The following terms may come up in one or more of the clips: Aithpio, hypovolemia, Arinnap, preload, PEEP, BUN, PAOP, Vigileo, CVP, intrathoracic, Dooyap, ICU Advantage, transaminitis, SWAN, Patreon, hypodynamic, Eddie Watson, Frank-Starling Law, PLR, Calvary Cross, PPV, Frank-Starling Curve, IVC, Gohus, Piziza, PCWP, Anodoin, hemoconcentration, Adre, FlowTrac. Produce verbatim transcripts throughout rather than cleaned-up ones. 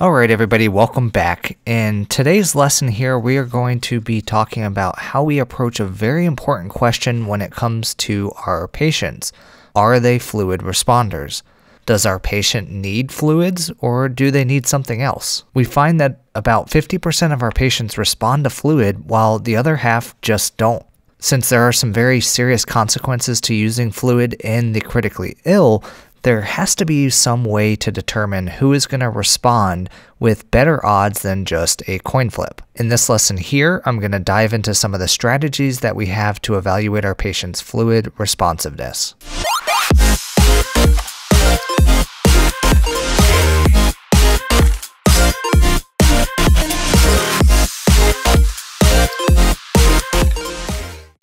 Alright everybody, welcome back. In today's lesson here, we are going to be talking about how we approach a very important question when it comes to our patients. Are they fluid responders? Does our patient need fluids or do they need something else? We find that about fifty percent of our patients respond to fluid while the other half just don't. Since there are some very serious consequences to using fluid in the critically ill, there has to be some way to determine who is going to respond with better odds than just a coin flip. In this lesson here, I'm going to dive into some of the strategies that we have to evaluate our patient's fluid responsiveness.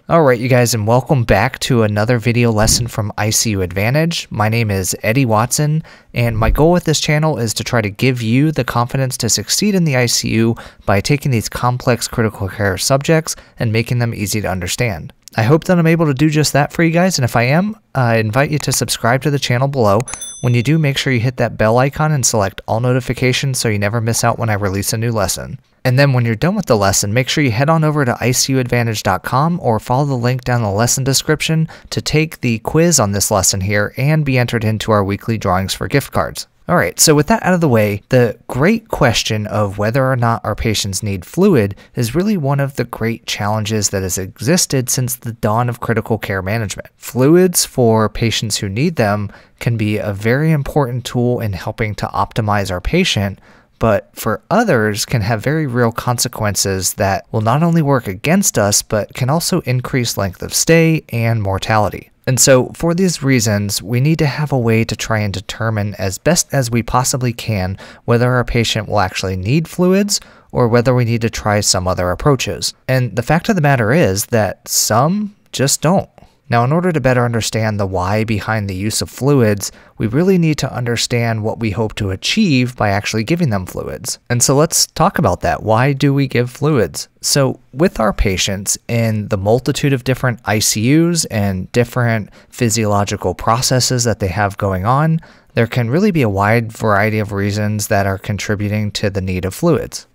Alright you guys, and welcome back to another video lesson from I C U Advantage. My name is Eddie Watson, and my goal with this channel is to try to give you the confidence to succeed in the I C U by taking these complex critical care subjects and making them easy to understand. I hope that I'm able to do just that for you guys, and if I am, I invite you to subscribe to the channel below. When you do, make sure you hit that bell icon and select all notifications so you never miss out when I release a new lesson. And then when you're done with the lesson, make sure you head on over to I C U advantage dot com or follow the link down the lesson description to take the quiz on this lesson here and be entered into our weekly drawings for gift cards. Alright, so with that out of the way, the great question of whether or not our patients need fluid is really one of the great challenges that has existed since the dawn of critical care management. Fluids for patients who need them can be a very important tool in helping to optimize our patient, but for others can have very real consequences that will not only work against us, but can also increase length of stay and mortality. And so for these reasons, we need to have a way to try and determine as best as we possibly can whether our patient will actually need fluids or whether we need to try some other approaches. And the fact of the matter is that some just don't. Now, in order to better understand the why behind the use of fluids, we really need to understand what we hope to achieve by actually giving them fluids. And so let's talk about that. Why do we give fluids? So with our patients in the multitude of different I C Us and different physiological processes that they have going on, there can really be a wide variety of reasons that are contributing to the need of fluids.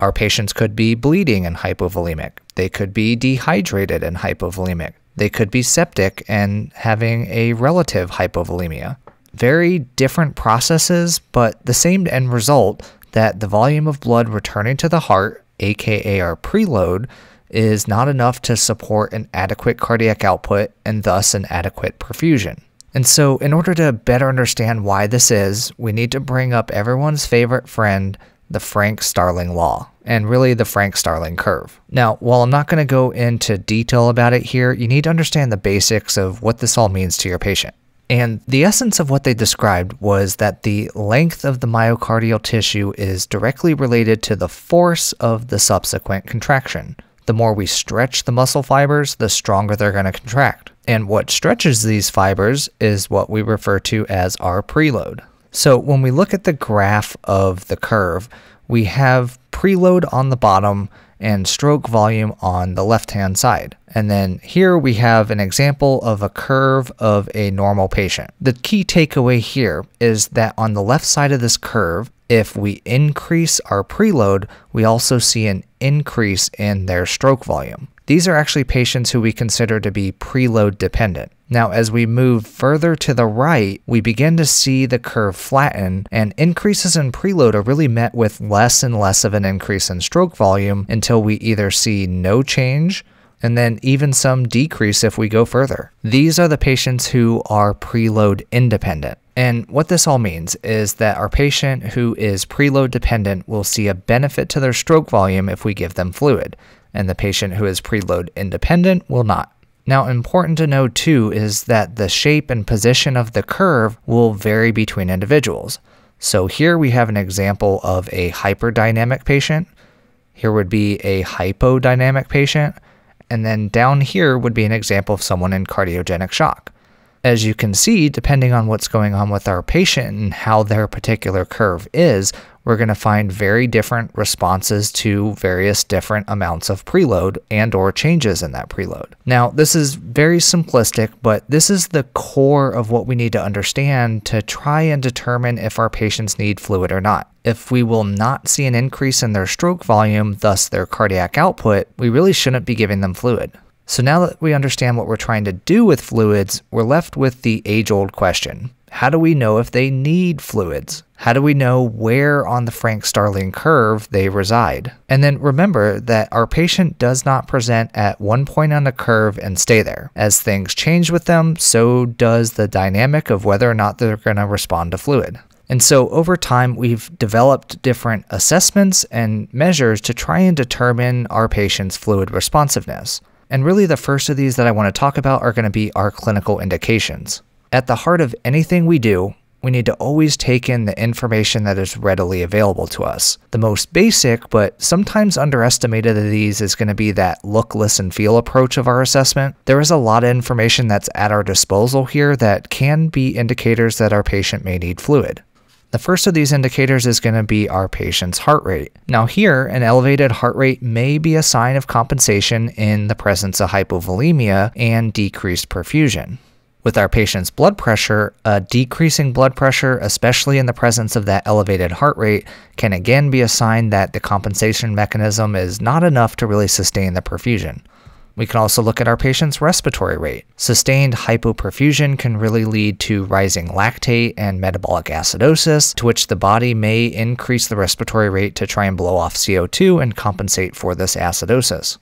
Our patients could be bleeding and hypovolemic. They could be dehydrated and hypovolemic. They could be septic and having a relative hypovolemia. Very different processes, but the same end result that the volume of blood returning to the heart, aka our preload, is not enough to support an adequate cardiac output and thus an adequate perfusion. And so in order to better understand why this is, we need to bring up everyone's favorite friend, the Frank-Starling Law, and really the Frank-Starling Curve. Now, while I'm not going to go into detail about it here, you need to understand the basics of what this all means to your patient. And the essence of what they described was that the length of the myocardial tissue is directly related to the force of the subsequent contraction. The more we stretch the muscle fibers, the stronger they're going to contract. And what stretches these fibers is what we refer to as our preload. So when we look at the graph of the curve, we have preload on the bottom and stroke volume on the left-hand side. And then here we have an example of a curve of a normal patient. The key takeaway here is that on the left side of this curve, if we increase our preload, we also see an increase in their stroke volume. These are actually patients who we consider to be preload dependent. Now, as we move further to the right, we begin to see the curve flatten, and increases in preload are really met with less and less of an increase in stroke volume until we either see no change and then even some decrease if we go further. These are the patients who are preload independent. And what this all means is that our patient who is preload dependent will see a benefit to their stroke volume if we give them fluid, and the patient who is preload independent will not. Now, important to know too is that the shape and position of the curve will vary between individuals. So here we have an example of a hyperdynamic patient. Here would be a hypodynamic patient. And then down here would be an example of someone in cardiogenic shock. As you can see, depending on what's going on with our patient and how their particular curve is, we're going to find very different responses to various different amounts of preload and or changes in that preload. Now, this is very simplistic, but this is the core of what we need to understand to try and determine if our patients need fluid or not. If we will not see an increase in their stroke volume, thus their cardiac output, we really shouldn't be giving them fluid. So now that we understand what we're trying to do with fluids, we're left with the age-old question. How do we know if they need fluids? How do we know where on the Frank-Starling curve they reside? And then remember that our patient does not present at one point on the curve and stay there. As things change with them, so does the dynamic of whether or not they're going to respond to fluid. And so over time, we've developed different assessments and measures to try and determine our patient's fluid responsiveness. And really the first of these that I want to talk about are going to be our clinical indications. At the heart of anything we do, we need to always take in the information that is readily available to us. The most basic, but sometimes underestimated of these is going to be that look, listen, feel approach of our assessment. There is a lot of information that's at our disposal here that can be indicators that our patient may need fluid. The first of these indicators is going to be our patient's heart rate. Now here, an elevated heart rate may be a sign of compensation in the presence of hypovolemia and decreased perfusion. With our patient's blood pressure, a decreasing blood pressure, especially in the presence of that elevated heart rate, can again be a sign that the compensation mechanism is not enough to really sustain the perfusion. We can also look at our patient's respiratory rate. Sustained hypoperfusion can really lead to rising lactate and metabolic acidosis, to which the body may increase the respiratory rate to try and blow off C O two and compensate for this acidosis.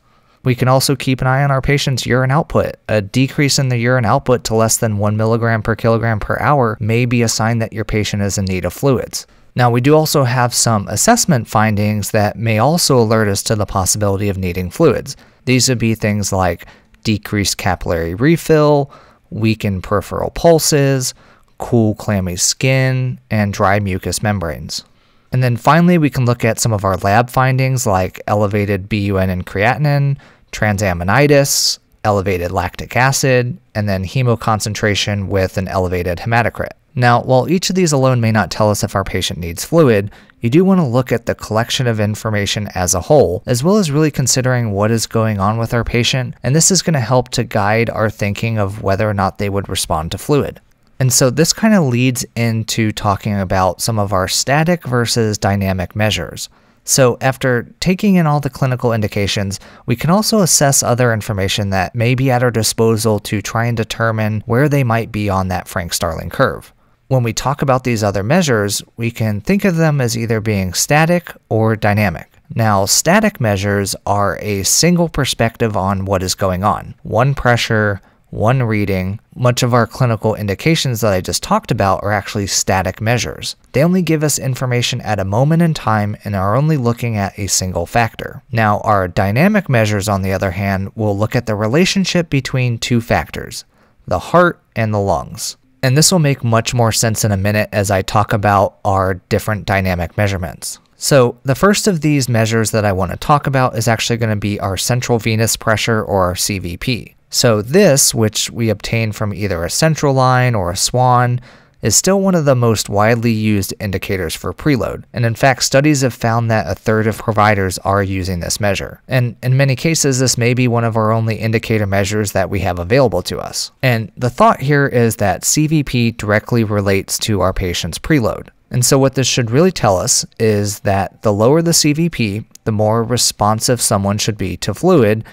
We can also keep an eye on our patient's urine output. A decrease in the urine output to less than one milligram per kilogram per hour may be a sign that your patient is in need of fluids. Now, we do also have some assessment findings that may also alert us to the possibility of needing fluids. These would be things like decreased capillary refill, weakened peripheral pulses, cool, clammy skin, and dry mucous membranes. And then finally, we can look at some of our lab findings like elevated B U N and creatinine, transaminitis, elevated lactic acid, and then hemoconcentration with an elevated hematocrit. Now, while each of these alone may not tell us if our patient needs fluid, you do want to look at the collection of information as a whole, as well as really considering what is going on with our patient, and this is going to help to guide our thinking of whether or not they would respond to fluid. And so this kind of leads into talking about some of our static versus dynamic measures. So after taking in all the clinical indications, we can also assess other information that may be at our disposal to try and determine where they might be on that Frank-Starling curve. When we talk about these other measures, we can think of them as either being static or dynamic. Now, static measures are a single perspective on what is going on. One pressure, one reading. Much of our clinical indications that I just talked about are actually static measures. They only give us information at a moment in time and are only looking at a single factor. Now, our dynamic measures, on the other hand, will look at the relationship between two factors, the heart and the lungs. And this will make much more sense in a minute as I talk about our different dynamic measurements. So the first of these measures that I want to talk about is actually going to be our central venous pressure, or our C V P. So this, which we obtain from either a central line or a SWAN, is still one of the most widely used indicators for preload. And in fact, studies have found that a third of providers are using this measure. And in many cases, this may be one of our only indicator measures that we have available to us. And the thought here is that C V P directly relates to our patient's preload. And so what this should really tell us is that the lower the C V P, the more responsive someone should be to fluid,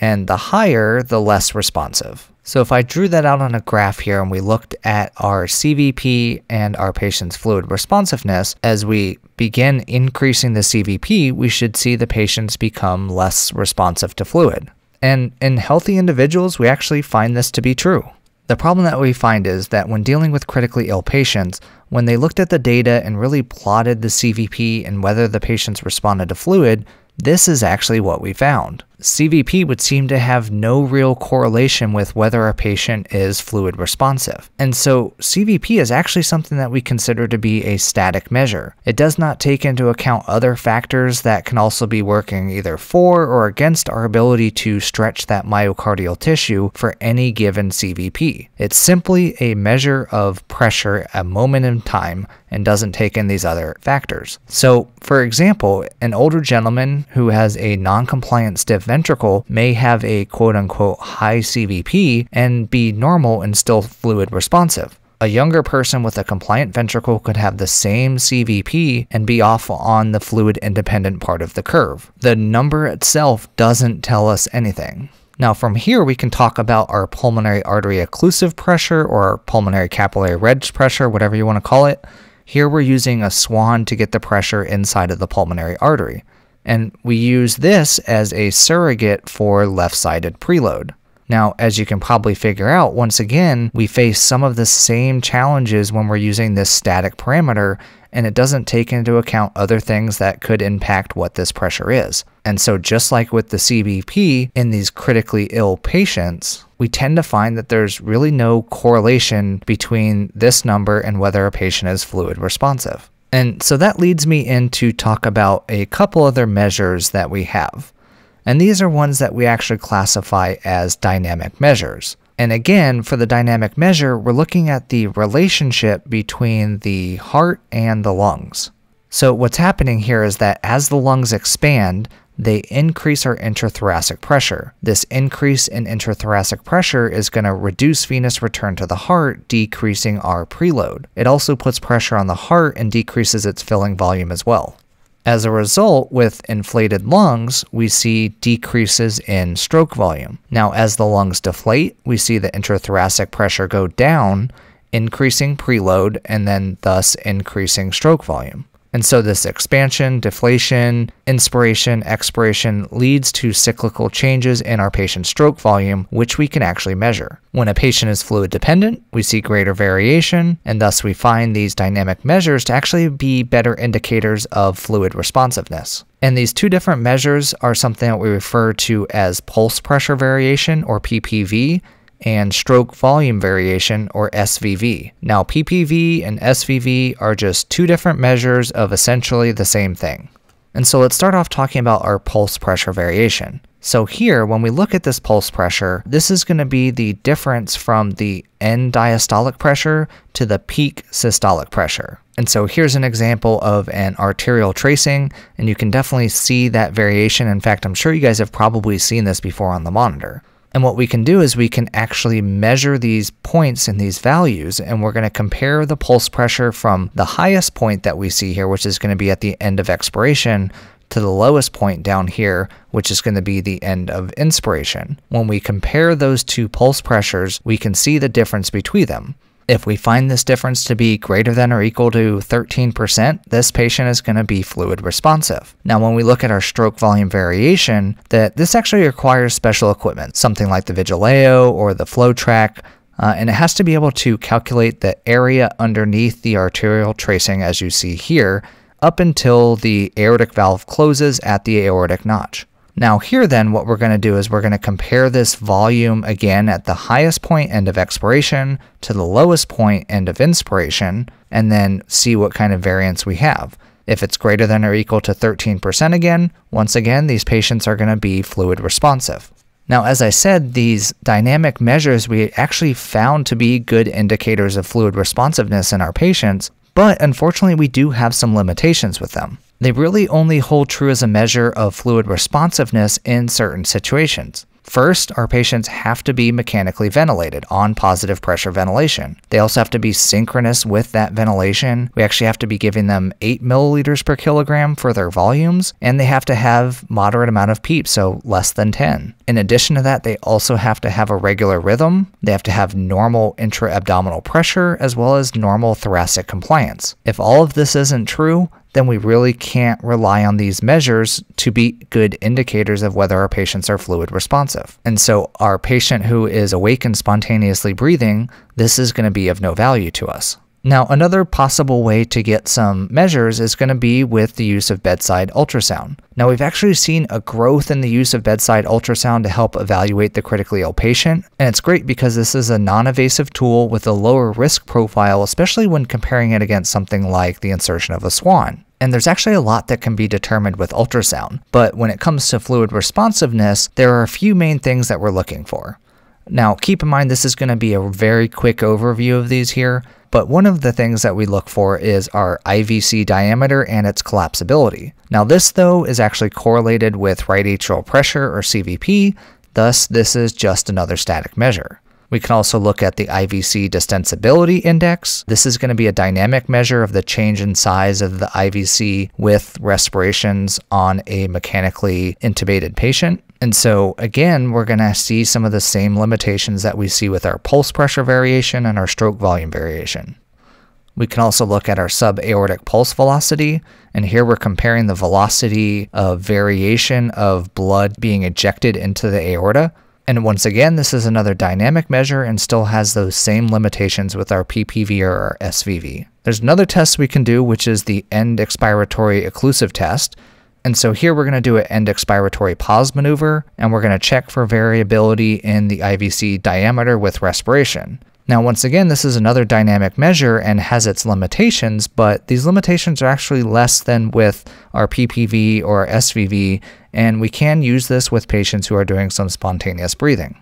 and the higher, the less responsive. So if I drew that out on a graph here and we looked at our C V P and our patient's fluid responsiveness, as we begin increasing the C V P, we should see the patients become less responsive to fluid. And in healthy individuals, we actually find this to be true. The problem that we find is that when dealing with critically ill patients, when they looked at the data and really plotted the C V P and whether the patients responded to fluid, this is actually what we found. C V P would seem to have no real correlation with whether a patient is fluid responsive. And so C V P is actually something that we consider to be a static measure. It does not take into account other factors that can also be working either for or against our ability to stretch that myocardial tissue for any given C V P. It's simply a measure of pressure at a moment in time and doesn't take in these other factors. So, for example, an older gentleman who has a non-compliant stiff ventricle may have a quote-unquote high C V P and be normal and still fluid responsive. A younger person with a compliant ventricle could have the same C V P and be off on the fluid-independent part of the curve. The number itself doesn't tell us anything. Now from here we can talk about our pulmonary artery occlusive pressure or pulmonary capillary wedge pressure, whatever you want to call it. Here we're using a SWAN to get the pressure inside of the pulmonary artery. And we use this as a surrogate for left-sided preload. Now, as you can probably figure out, once again, we face some of the same challenges when we're using this static parameter, and it doesn't take into account other things that could impact what this pressure is. And so just like with the C V P in these critically ill patients, we tend to find that there's really no correlation between this number and whether a patient is fluid responsive. And so that leads me in to talk about a couple other measures that we have. And these are ones that we actually classify as dynamic measures. And again, for the dynamic measure, we're looking at the relationship between the heart and the lungs. So what's happening here is that as the lungs expand, they increase our intrathoracic pressure. This increase in intrathoracic pressure is going to reduce venous return to the heart, decreasing our preload. It also puts pressure on the heart and decreases its filling volume as well. As a result, with inflated lungs, we see decreases in stroke volume. Now, as the lungs deflate, we see the intrathoracic pressure go down, increasing preload, and then thus increasing stroke volume. And so this expansion, deflation, inspiration, expiration leads to cyclical changes in our patient's stroke volume, which we can actually measure. When a patient is fluid dependent, we see greater variation, and thus we find these dynamic measures to actually be better indicators of fluid responsiveness. And these two different measures are something that we refer to as pulse pressure variation, or P P V, and stroke volume variation, or S V V. Now P P V and S V V are just two different measures of essentially the same thing. And so let's start off talking about our pulse pressure variation. So here, when we look at this pulse pressure, this is going to be the difference from the end diastolic pressure to the peak systolic pressure. And so here's an example of an arterial tracing, and you can definitely see that variation. In fact, I'm sure you guys have probably seen this before on the monitor. And what we can do is we can actually measure these points and these values, and we're going to compare the pulse pressure from the highest point that we see here, which is going to be at the end of expiration, to the lowest point down here, which is going to be the end of inspiration. When we compare those two pulse pressures, we can see the difference between them. If we find this difference to be greater than or equal to thirteen percent, this patient is going to be fluid responsive. Now, when we look at our stroke volume variation, that this actually requires special equipment, something like the Vigileo or the FlowTrac, uh, and it has to be able to calculate the area underneath the arterial tracing, as you see here, up until the aortic valve closes at the aortic notch. Now here then, what we're going to do is we're going to compare this volume again at the highest point, end of expiration, to the lowest point, end of inspiration, and then see what kind of variance we have. If it's greater than or equal to thirteen percent again, once again, these patients are going to be fluid responsive. Now, as I said, these dynamic measures we actually found to be good indicators of fluid responsiveness in our patients, but unfortunately, we do have some limitations with them. They really only hold true as a measure of fluid responsiveness in certain situations. First, our patients have to be mechanically ventilated on positive pressure ventilation. They also have to be synchronous with that ventilation. We actually have to be giving them eight milliliters per kilogram for their volumes, and they have to have moderate amount of PEEP, so less than ten. In addition to that, they also have to have a regular rhythm. They have to have normal intra-abdominal pressure as well as normal thoracic compliance. If all of this isn't true, then we really can't rely on these measures to be good indicators of whether our patients are fluid responsive. And so our patient who is awake and spontaneously breathing, this is going to be of no value to us. Now, another possible way to get some measures is going to be with the use of bedside ultrasound. Now, we've actually seen a growth in the use of bedside ultrasound to help evaluate the critically ill patient, and it's great because this is a non-invasive tool with a lower risk profile, especially when comparing it against something like the insertion of a SWAN. And there's actually a lot that can be determined with ultrasound, but when it comes to fluid responsiveness, there are a few main things that we're looking for. Now, keep in mind this is going to be a very quick overview of these here, but one of the things that we look for is our I V C diameter and its collapsibility. Now, this though is actually correlated with right atrial pressure or C V P, thus this is just another static measure. We can also look at the I V C distensibility index. This is going to be a dynamic measure of the change in size of the I V C with respirations on a mechanically intubated patient. And so again, we're going to see some of the same limitations that we see with our pulse pressure variation and our stroke volume variation. We can also look at our subaortic pulse velocity, and here we're comparing the velocity of variation of blood being ejected into the aorta. And once again, this is another dynamic measure and still has those same limitations with our P P V or our S V V. There's another test we can do, which is the end expiratory occlusive test. And so here we're going to do an end expiratory pause maneuver, and we're going to check for variability in the I V C diameter with respiration. Now, once again, this is another dynamic measure and has its limitations, but these limitations are actually less than with our P P V or S V V, and we can use this with patients who are doing some spontaneous breathing.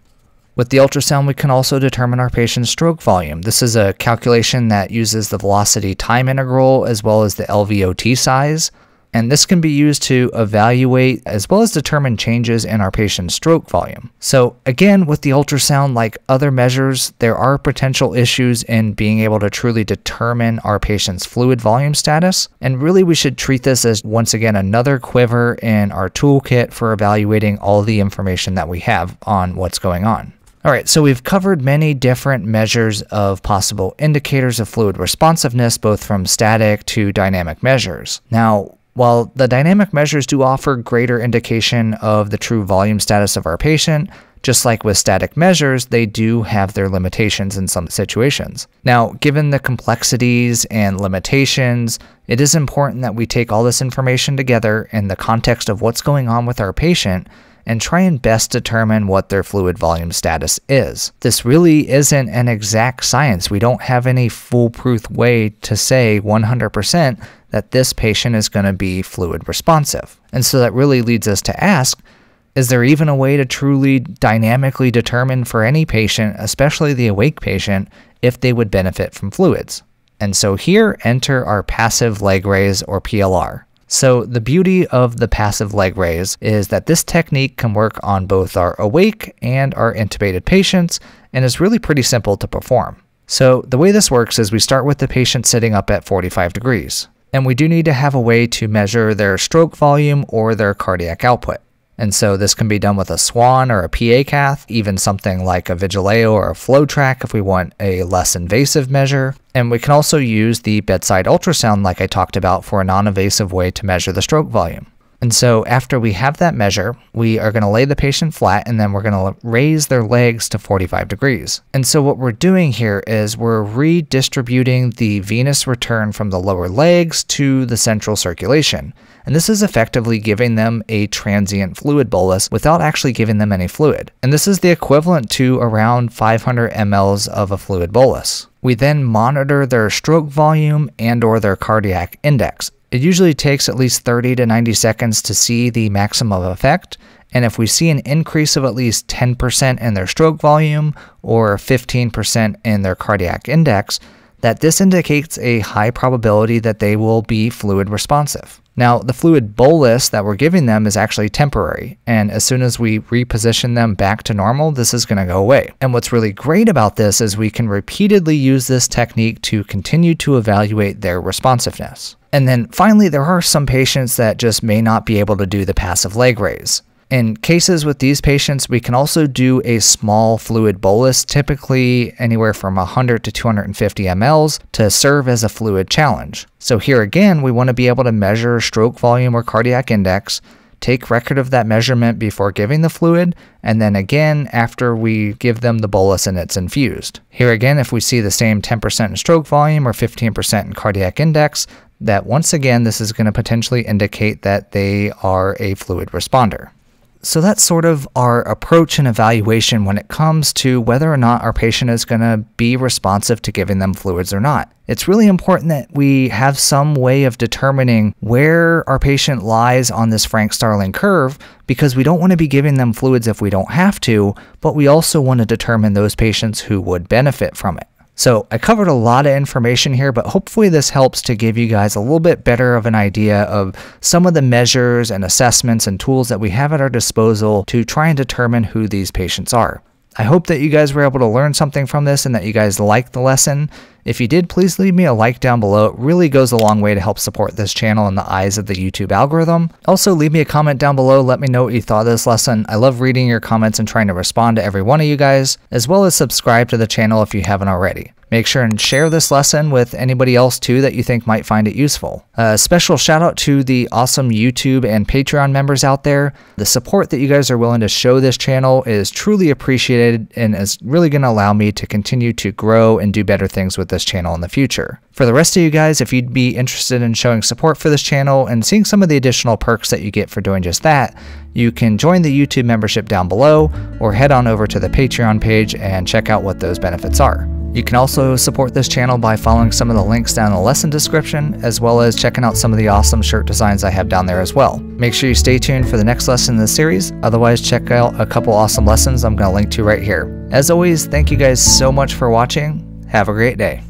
With the ultrasound, we can also determine our patient's stroke volume. This is a calculation that uses the velocity time integral as well as the L V O T size. And this can be used to evaluate as well as determine changes in our patient's stroke volume. So again, with the ultrasound, like other measures, there are potential issues in being able to truly determine our patient's fluid volume status. And really, we should treat this as, once again, another quiver in our toolkit for evaluating all the information that we have on what's going on. All right, so we've covered many different measures of possible indicators of fluid responsiveness, both from static to dynamic measures. Now, while the dynamic measures do offer greater indication of the true volume status of our patient, just like with static measures, they do have their limitations in some situations. Now, given the complexities and limitations, it is important that we take all this information together in the context of what's going on with our patient and try and best determine what their fluid volume status is. This really isn't an exact science. We don't have any foolproof way to say one hundred percent that this patient is going to be fluid responsive. And so that really leads us to ask, is there even a way to truly dynamically determine for any patient, especially the awake patient, if they would benefit from fluids? And so here, enter our passive leg raise or P L R. So the beauty of the passive leg raise is that this technique can work on both our awake and our intubated patients, and is really pretty simple to perform. So the way this works is we start with the patient sitting up at forty-five degrees, and we do need to have a way to measure their stroke volume or their cardiac output. And so this can be done with a SWAN or a P A cath, even something like a Vigileo or a FlowTrac if we want a less invasive measure. And we can also use the bedside ultrasound like I talked about for a non-invasive way to measure the stroke volume. And so after we have that measure, we are going to lay the patient flat, and then we're going to raise their legs to forty-five degrees. And so what we're doing here is we're redistributing the venous return from the lower legs to the central circulation. And this is effectively giving them a transient fluid bolus without actually giving them any fluid. And this is the equivalent to around five hundred milliliters of a fluid bolus. We then monitor their stroke volume and or their cardiac index. It usually takes at least thirty to ninety seconds to see the maximum effect, and if we see an increase of at least ten percent in their stroke volume or fifteen percent in their cardiac index, that this indicates a high probability that they will be fluid responsive. Now, the fluid bolus that we're giving them is actually temporary, and as soon as we reposition them back to normal, this is going to go away. And what's really great about this is we can repeatedly use this technique to continue to evaluate their responsiveness. And then finally, there are some patients that just may not be able to do the passive leg raise. In cases with these patients, we can also do a small fluid bolus, typically anywhere from one hundred to two hundred fifty milliliters, to serve as a fluid challenge. So here again, we want to be able to measure stroke volume or cardiac index, take record of that measurement before giving the fluid, and then again after we give them the bolus and it's infused. Here again, if we see the same ten percent in stroke volume or fifteen percent in cardiac index, that once again, this is going to potentially indicate that they are a fluid responder. So that's sort of our approach and evaluation when it comes to whether or not our patient is going to be responsive to giving them fluids or not. It's really important that we have some way of determining where our patient lies on this Frank-Starling curve, because we don't want to be giving them fluids if we don't have to, but we also want to determine those patients who would benefit from it. So I covered a lot of information here, but hopefully this helps to give you guys a little bit better of an idea of some of the measures and assessments and tools that we have at our disposal to try and determine who these patients are. I hope that you guys were able to learn something from this and that you guys liked the lesson. If you did, please leave me a like down below. It really goes a long way to help support this channel in the eyes of the YouTube algorithm. Also, leave me a comment down below. Let me know what you thought of this lesson. I love reading your comments and trying to respond to every one of you guys, as well as subscribe to the channel if you haven't already. Make sure and share this lesson with anybody else too that you think might find it useful. A special shout out to the awesome YouTube and Patreon members out there. The support that you guys are willing to show this channel is truly appreciated and is really going to allow me to continue to grow and do better things with this channel in the future. For the rest of you guys, if you'd be interested in showing support for this channel and seeing some of the additional perks that you get for doing just that, you can join the YouTube membership down below or head on over to the Patreon page and check out what those benefits are. You can also support this channel by following some of the links down in the lesson description, as well as checking out some of the awesome shirt designs I have down there as well. Make sure you stay tuned for the next lesson in the series. Otherwise, check out a couple awesome lessons I'm going to link to right here. As always, thank you guys so much for watching. Have a great day.